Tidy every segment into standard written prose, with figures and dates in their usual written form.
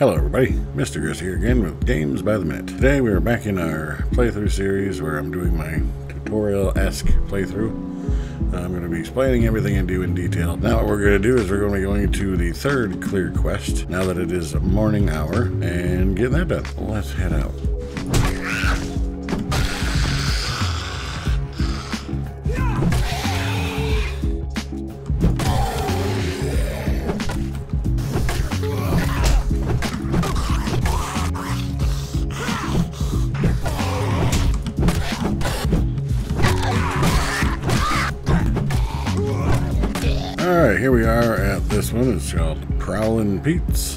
Hello everybody, Mr. Grist here again with Games by the Minute. Today we are back in our playthrough series where I'm doing my tutorial-esque playthrough. I'm going to be explaining everything I do in detail. Now what we're going to do is we're going to be going to the third clear quest, now that it is a morning hour, and get that done. Let's head out. Here we are at this one. It's called Prowlin' Pete's.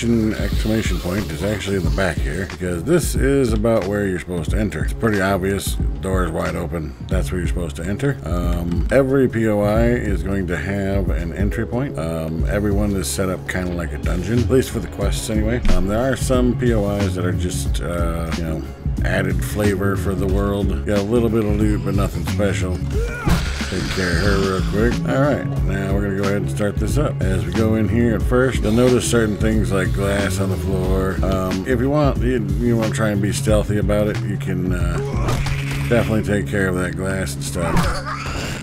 The exclamation point is actually in the back here, because this is about where you're supposed to enter. It's pretty obvious. Door is wide open. That's where you're supposed to enter. Every POI is going to have an entry point. Everyone is set up kind of like a dungeon, at least for the quests anyway. There are some POIs that are just, you know, added flavor for the world. Got a little bit of loot, but nothing special. Take care of her real quick. Alright, now we're going to go ahead and start this up. As we go in here at first, you'll notice certain things like glass on the floor. If you want, you want to try and be stealthy about it, you can definitely take care of that glass and stuff.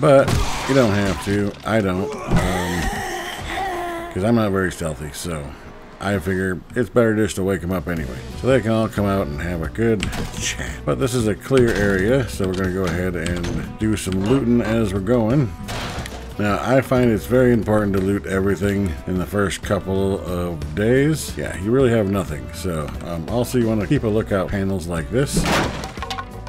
But you don't have to. I don't. Because I'm not very stealthy, so I figure it's better just to wake them up anyway, so they can all come out and have a good chat. But this is a clear area, so we're going to go ahead and do some looting as we're going. Now, I find it's very important to loot everything in the first couple of days. Yeah, you really have nothing. So, also you want to keep a lookout panels like this.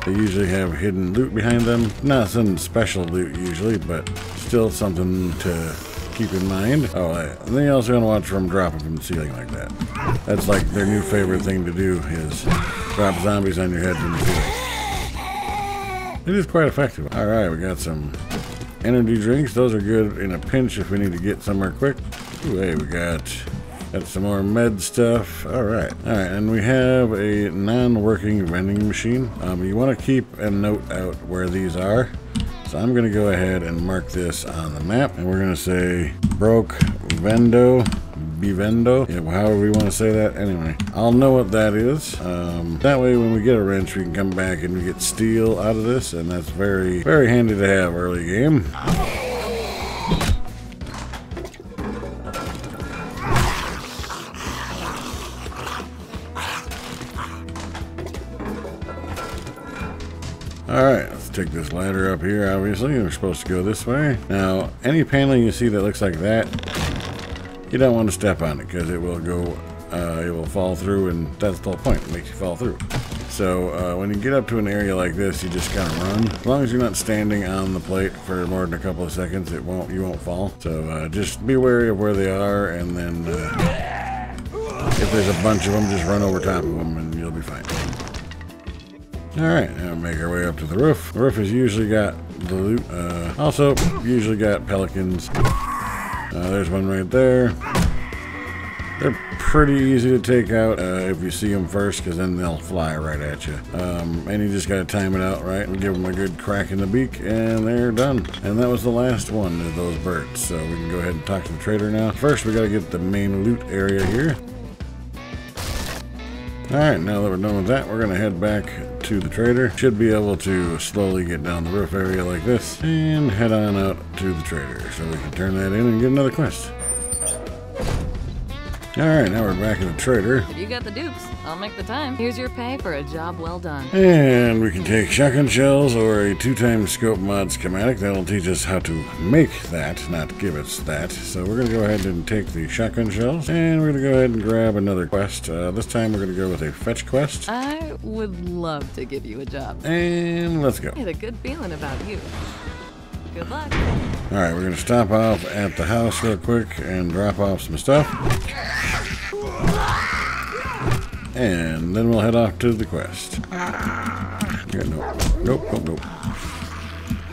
They usually have hidden loot behind them. Not some special loot usually, but still something to keep in mind. Oh, and then you also want to watch from dropping from the ceiling like that. That's like their new favorite thing to do, is drop zombies on your head from the ceiling. It is quite effective. Alright, we got some energy drinks. Those are good in a pinch if we need to get somewhere quick. Ooh, hey, we got some more med stuff. Alright, and we have a non-working vending machine. You want to keep a note out where these are. So I'm going to go ahead and mark this on the map, and we're going to say broke vendo, bivendo, yeah, however we want to say that. Anyway, I'll know what that is. That way when we get a wrench, we can come back and we get steel out of this, and that's very, very handy to have early game. Alright, let's take this ladder up here, obviously. We're supposed to go this way. Now, any paneling you see that looks like that, you don't want to step on it, because it will go, it will fall through, and that's the whole point. It makes you fall through. So, when you get up to an area like this, you just kind of run. As long as you're not standing on the plate for more than a couple of seconds, you won't fall. So, just be wary of where they are, and then, if there's a bunch of them, just run over top of them, and you'll be fine. Alright, now make our way up to the roof. The roof has usually got the loot. Also, usually got pelicans. There's one right there. They're pretty easy to take out if you see them first, because then they'll fly right at you. And you just got to time it out right and give them a good crack in the beak, and they're done. And that was the last one of those birds. So we can go ahead and talk to the trader now. First, we got to get the main loot area here. Alright, now that we're done with that, we're going to head back to the trader. Should be able to slowly get down the roof area like this and head on out to the trader, so we can turn that in and get another quest. Alright, now we're back at the trader. You got the dupes. I'll make the time. Here's your pay for a job well done. And we can take shotgun shells or a 2x scope mod schematic. That'll teach us how to make that, not give us that. So we're going to go ahead and take the shotgun shells, and we're going to go ahead and grab another quest. This time we're going to go with a fetch quest. I would love to give you a job. And let's go. I had a good feeling about you. Good luck. Alright, we're going to stop off at the house real quick and drop off some stuff. And then we'll head off to the quest. Yeah, nope.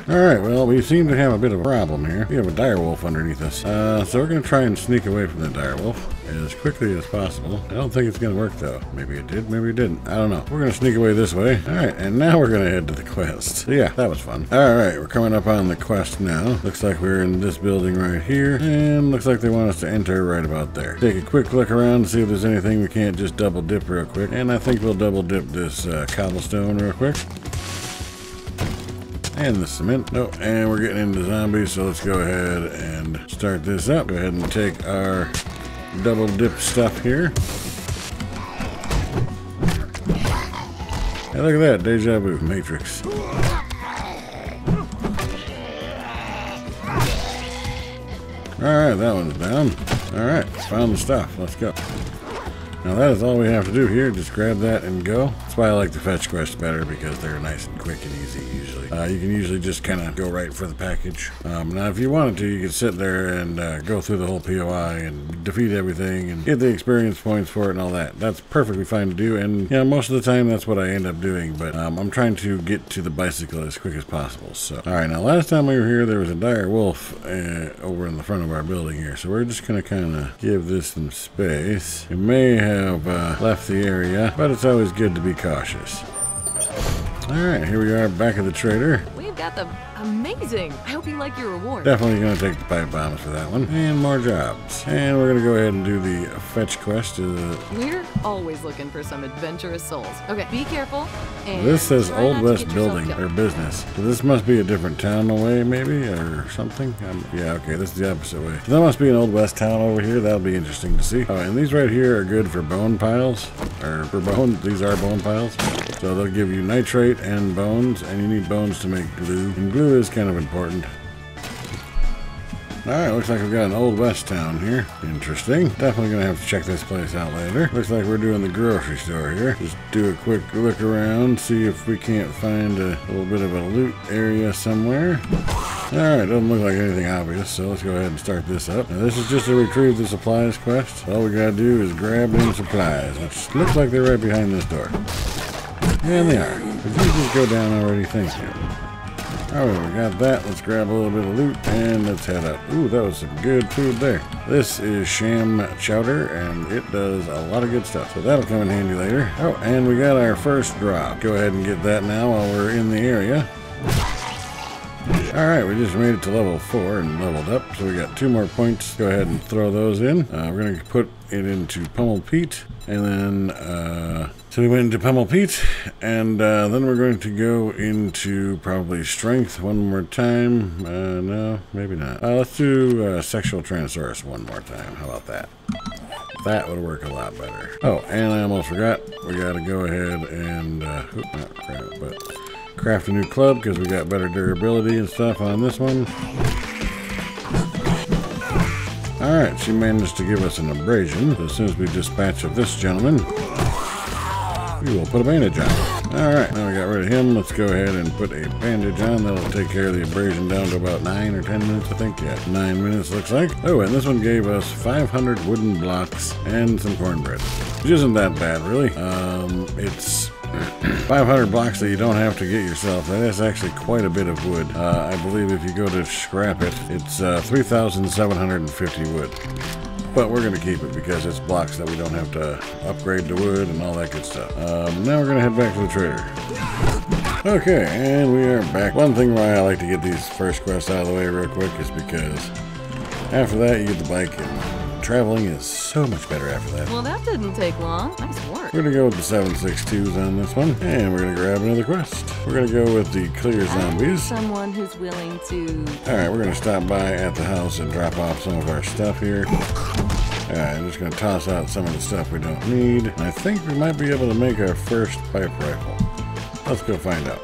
Alright, well, we seem to have a bit of a problem here. We have a dire wolf underneath us. So we're going to try and sneak away from the dire wolf. as quickly as possible. I don't think it's gonna work though. Maybe it did, maybe it didn't. I don't know. We're gonna sneak away this way. Alright, and now we're gonna head to the quest. So yeah, that was fun. Alright, we're coming up on the quest now. Looks like we're in this building right here, and looks like they want us to enter right about there. Take a quick look around to see if there's anything we can't just double dip real quick, and I think we'll double dip this cobblestone real quick. And the cement. Nope. And we're getting into zombies, so let's go ahead and start this up. Go ahead and take our double dip stuff here. Hey, look at that. Deja vu. Matrix. Alright, that one's down. Alright, found the stuff. Let's go. Now that is all we have to do here, just grab that and go. That's why I like the fetch quests better, because they're nice and quick and easy usually. You can usually just kind of go right for the package. Now if you wanted to, you could sit there and go through the whole POI and defeat everything and get the experience points for it and all that. That's perfectly fine to do, and yeah, most of the time that's what I end up doing, but I'm trying to get to the bicycle as quick as possible. So, alright, now last time we were here, there was a dire wolf over in the front of our building here, so we're just going to kind of give this some space. It may have left the area, but it's always good to be cautious. All right, here we are back at the trader. We've got the amazing. I hope you like your reward. Definitely gonna take the pipe bombs for that one, and more jobs. And we're gonna go ahead and do the fetch quest. We're always looking for some adventurous souls. Okay, be careful. And this says Old West Building or business. So this must be a different town away, maybe, or something. Yeah, okay, this is the opposite way. So there must be an Old West town over here. That'll be interesting to see. Oh, and these right here are good for bone piles, or for bone. These are bone piles. So they'll give you nitrate and bones, and you need bones to make glue. And glue is kind of important. Alright, looks like we've got an Old West town here. Interesting. Definitely gonna have to check this place out later. Looks like we're doing the grocery store here. Just do a quick look around, see if we can't find a little bit of a loot area somewhere. Alright, doesn't look like anything obvious, so let's go ahead and start this up. Now this is just a retrieve the supplies quest. All we gotta do is grab them supplies, which looks like they're right behind this door. And they are. Did you just go down already? Thank you. Alright, we got that. Let's grab a little bit of loot and let's head up. Ooh, that was some good food there. This is Sham Chowder, and it does a lot of good stuff. So that'll come in handy later. Oh, and we got our first drop. Go ahead and get that now while we're in the area. Alright, we just made it to level 4 and leveled up. So we got 2 more points. Go ahead and throw those in. We're going to put it into Prowlin' Pete's. And then, so we went into Prowlin' Pete's, and then we're going to go into probably strength one more time. No, maybe not. Let's do sexual transaurus one more time. How about that? That would work a lot better. Oh, and I almost forgot. We got to go ahead and not grab it, but craft a new club, because we got better durability and stuff on this one. Alright, she managed to give us an abrasion. So as soon as we dispatch of this gentleman, we will put a bandage on. Alright, now we got rid of him. Let's go ahead and put a bandage on. That'll take care of the abrasion down to about 9 or 10 minutes, I think. Yeah, 9 minutes looks like. Oh, and this one gave us 500 wooden blocks and some cornbread. Which isn't that bad, really. It's 500 blocks that you don't have to get yourself. That is actually quite a bit of wood. I believe if you go to scrap it, it's 3,750 wood. But we're going to keep it because it's blocks that we don't have to upgrade to wood and all that good stuff. Now we're going to head back to the trader. Okay, and we are back. One thing why I like to get these first quests out of the way real quick is because after that you get the bike and traveling is so much better after that. Well, that didn't take long. Nice work. We're going to go with the 762s on this one, and we're going to grab another quest. We're going to go with the clear zombies. Someone who's willing to... Alright, we're going to stop by at the house and drop off some of our stuff here. Alright, I'm just going to toss out some of the stuff we don't need. I think we might be able to make our first pipe rifle. Let's go find out.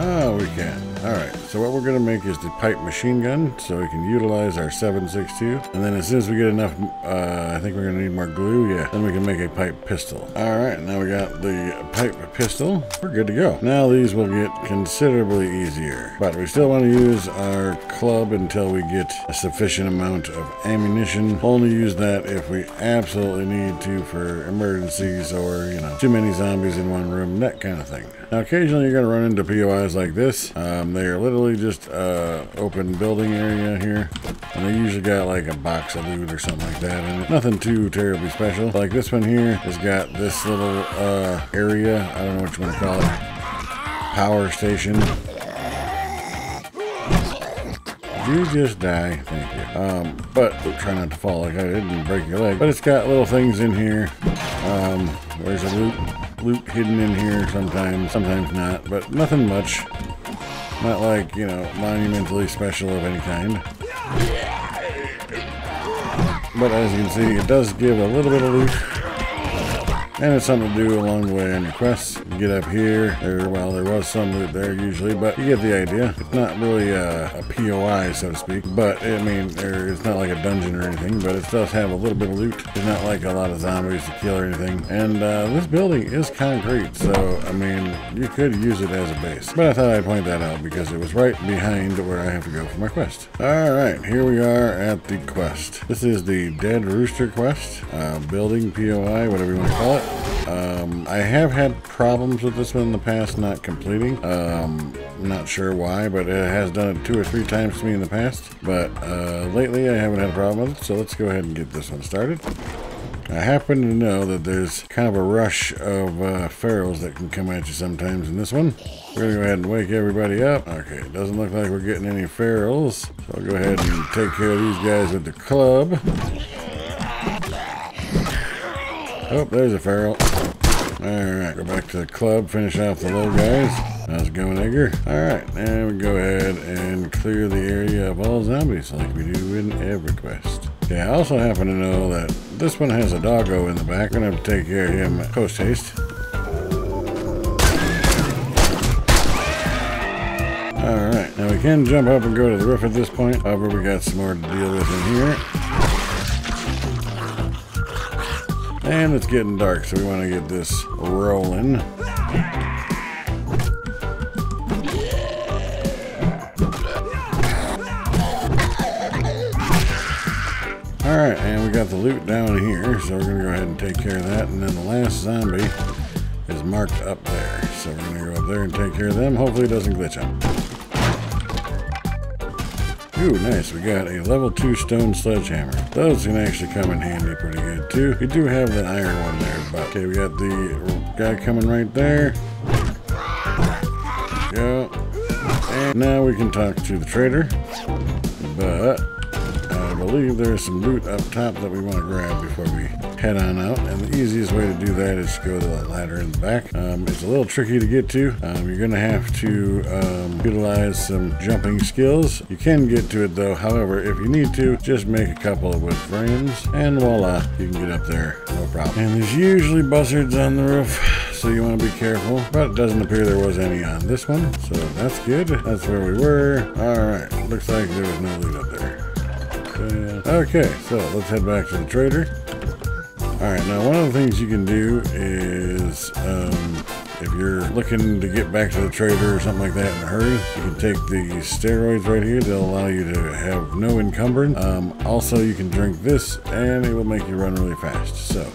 Oh, we can. Alright, so what we're going to make is the pipe machine gun, so we can utilize our 7.62. And then as soon as we get enough, I think we're going to need more glue, yeah. Then we can make a pipe pistol. Alright, now we got the pipe pistol. We're good to go. Now these will get considerably easier. But we still want to use our club until we get a sufficient amount of ammunition. Only use that if we absolutely need to for emergencies or, you know, too many zombies in one room, that kind of thing. Now occasionally you're going to run into POIs like this. They are literally just open building area here, and they usually got like a box of loot or something like that in it. Nothing too terribly special. Like this one here has got this little area, I don't know what you want to call it, power station. You just die, thank you. But try not to fall like I did and break your leg. But it's got little things in here. There's a loot hidden in here sometimes, sometimes not, but nothing much. Not like, you know, monumentally special of any kind. But as you can see, it does give a little bit of loot, and it's something to do along the way on your quests. Get up here, well, there was some loot there usually, but you get the idea. It's not really a POI, so to speak, but I mean, it's not like a dungeon or anything, but it does have a little bit of loot. There's not like a lot of zombies to kill or anything, and this building is concrete, so I mean, you could use it as a base, but I thought I'd point that out because it was right behind where I have to go for my quest. All right, here we are at the quest. This is the Dead Rooster quest, building POI, whatever you want to call it. I have had problems with this one in the past not completing. Not sure why, but it has done it 2 or 3 times to me in the past, but lately I haven't had a problem with it, so let's go ahead and get this one started. I happen to know that there's kind of a rush of ferals that can come at you sometimes in this one. We're gonna go ahead and wake everybody up. Okay, it doesn't look like we're getting any ferals, so I'll go ahead and take care of these guys with the club. Oh, there's a feral. Alright, go back to the club, finish off the little guys. How's it going, Edgar? Alright, now we go ahead and clear the area of all zombies like we do in every quest. Okay, I also happen to know that this one has a doggo in the back. We're gonna have to take care of him post haste. Alright, now we can jump up and go to the roof at this point. However, we got some more to deal with in here. And it's getting dark, so we want to get this rolling. Alright, and we got the loot down here, so we're going to go ahead and take care of that. And then the last zombie is marked up there, so we're going to go up there and take care of them. Hopefully it doesn't glitch out. Ooh, nice. We got a level 2 stone sledgehammer. Those can actually come in handy pretty good. We do have the iron one there, but okay, we got the guy coming right there. Go. And now we can talk to the trader, but I believe there's some loot up top that we want to grab before we head on out, and the easiest way to do that is to go to that ladder in the back. It's a little tricky to get to. You're gonna have to utilize some jumping skills. You can get to it though. However, if you need to, just make a couple of wood frames and voila, you can get up there, no problem. And there's usually buzzards on the roof, so you want to be careful, but it doesn't appear there was any on this one, so that's good. That's where we were. Alright, looks like there was no loot up there. Okay, so let's head back to the trader. Alright, now one of the things you can do is, if you're looking to get back to the trader or something like that in a hurry, you can take the steroids right here. They'll allow you to have no encumbrance. Also, you can drink this, and it will make you run really fast. So,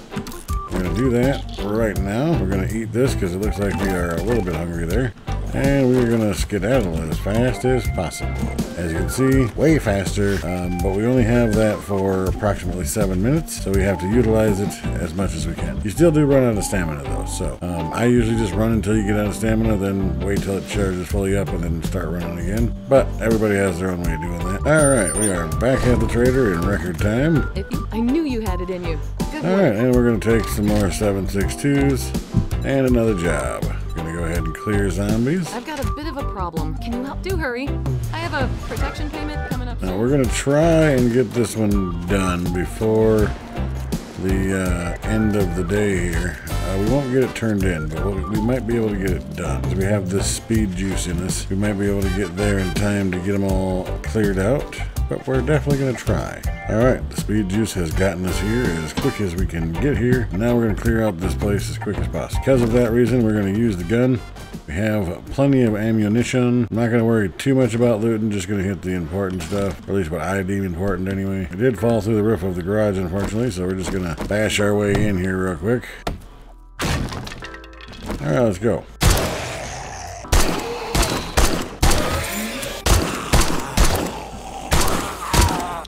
we're going to do that right now. We're going to eat this, because it looks like we are a little bit hungry there. And we're gonna skedaddle as fast as possible. As you can see, way faster, but we only have that for approximately 7 minutes, so we have to utilize it as much as we can. You still do run out of stamina though, so I usually just run until you get out of stamina, then wait till it charges fully up and then start running again. But everybody has their own way of doing that. Alright, we are back at the trader in record time. I knew you had it in you. Alright, and we're gonna take some more 762s and another job. Go ahead and clear zombies. I've got a bit of a problem. Can you help? Do hurry. I have a protection payment coming up. Now we're gonna try and get this one done before the end of the day here. We won't get it turned in, but we might be able to get it done. We have this speed juice in us. We might be able to get there in time to get them all cleared out, but we're definitely gonna try. All right, the speed juice has gotten us here as quick as we can get here. Now we're gonna clear out this place as quick as possible. Because of that reason, we're gonna use the gun. We have plenty of ammunition. I'm not gonna worry too much about looting, just gonna hit the important stuff, or at least what I deem important anyway. We did fall through the roof of the garage, unfortunately, so we're just gonna bash our way in here real quick. All right, let's go.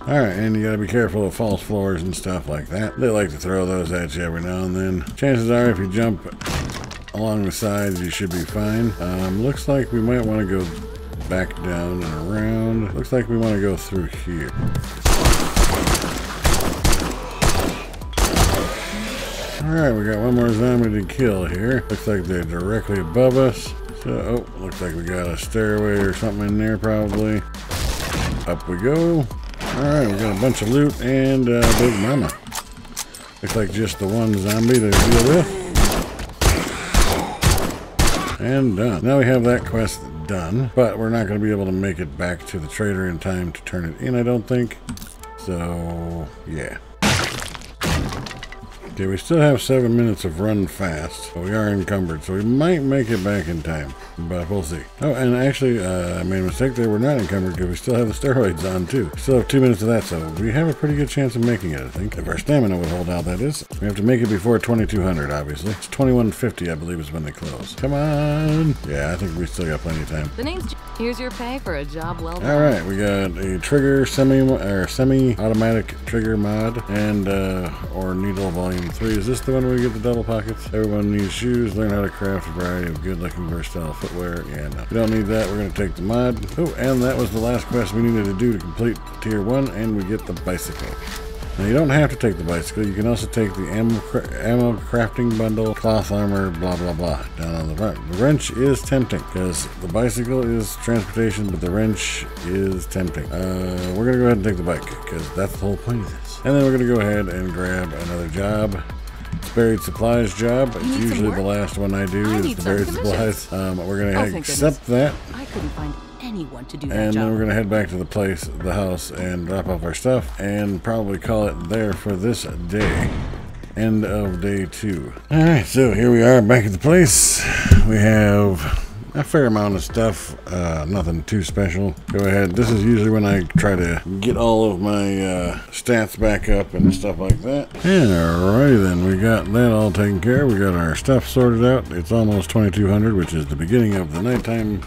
Alright, and you gotta be careful of false floors and stuff like that. They like to throw those at you every now and then. Chances are if you jump along the sides, you should be fine. Looks like we might want to go back down and around. Looks like we want to go through here. Alright, we got one more zombie to kill here. Looks like they're directly above us. So, oh, looks like we got a stairway or something in there probably. Up we go. Alright, we got a bunch of loot and Big Mama. Looks like just the one zombie to deal with. And done. Now we have that quest done, but we're not going to be able to make it back to the trader in time to turn it in, I don't think. So, yeah. Okay, we still have 7 minutes of run fast, but we are encumbered, so we might make it back in time, but we'll see. Oh, and actually, I made a mistake there. We're not encumbered because we still have the steroids on, too. We still have 2 minutes of that, so we have a pretty good chance of making it, I think. If our stamina would hold out, that is. We have to make it before 2200, obviously. It's 2150, I believe, is when they close. Come on! Yeah, I think we still got plenty of time. The name's... Here's your pay for a job well done. Alright, we got a trigger semi-automatic trigger mod and or needle volume 3. Is this the one where we get the double pockets? Everyone needs shoes. Learn how to craft a variety of good looking versatile footwear. Yeah, no. We don't need that. We're going to take the mod. Oh, and that was the last quest we needed to do to complete tier 1 and we get the bicycle. Now, you don't have to take the bicycle. You can also take the ammo crafting bundle, cloth armor, blah, blah, blah, down on the front. The wrench is tempting, because the bicycle is transportation, but the wrench is tempting. We're going to go ahead and take the bike, because that's the whole point of this. And then we're going to go ahead and grab another job. It's buried supplies job. It's usually the last one I do is the buried supplies. We're going to accept that. I couldn't find anyone to do that job. And then we're going to head back to the house, and drop off our stuff, and probably call it there for this day. End of day 2. Alright, so here we are back at the place. We have a fair amount of stuff, nothing too special. Go ahead. This is usually when I try to get all of my stats back up and stuff like that. And alrighty then, we got that all taken care of. We got our stuff sorted out. It's almost 2200, which is the beginning of the nighttime.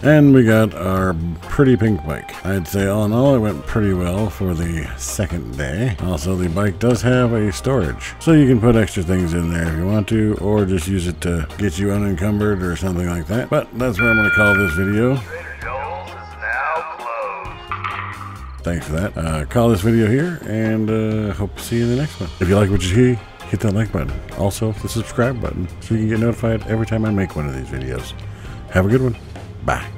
And we got our pretty pink bike. I'd say all in all it went pretty well for the second day. Also the bike does have a storage, so you can put extra things in there if you want to, or just use it to get you unencumbered or something like that. But that's where I'm going to call this video. Thanks for that. Call this video here, and hope to see you in the next one. If you like what you see, hit that like button. Also the subscribe button so you can get notified every time I make one of these videos. Have a good one. Bye.